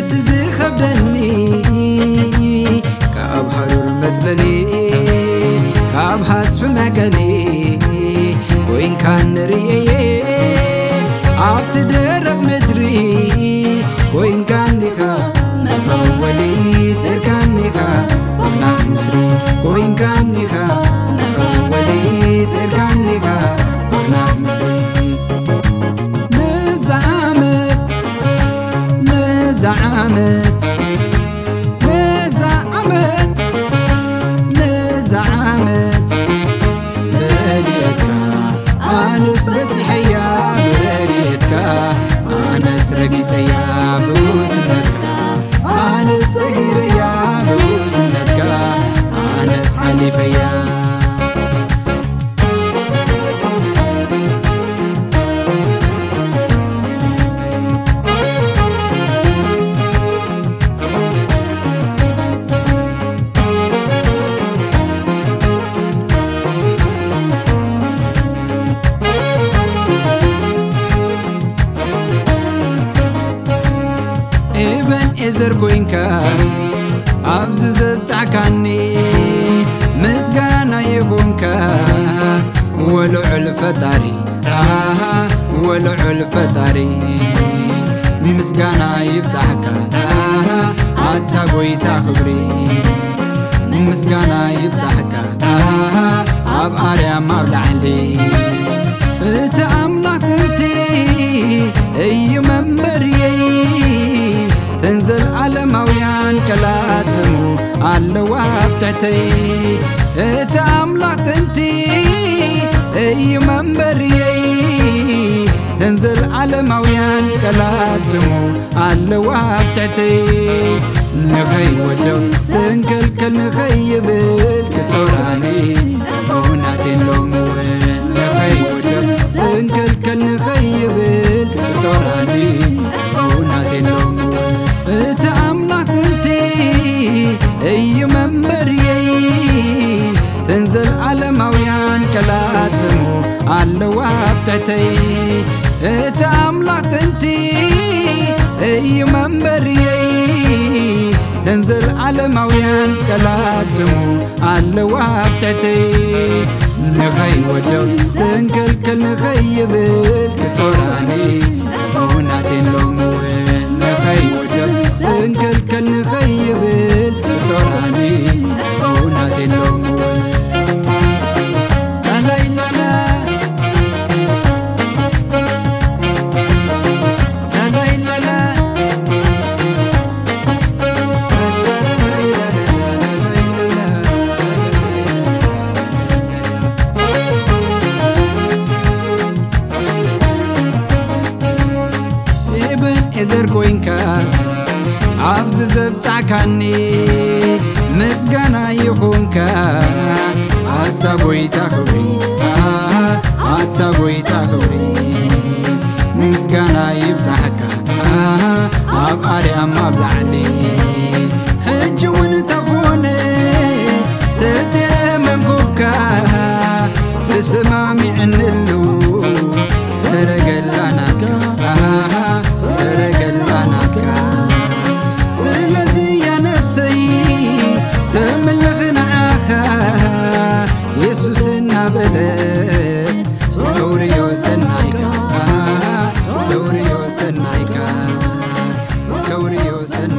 Sen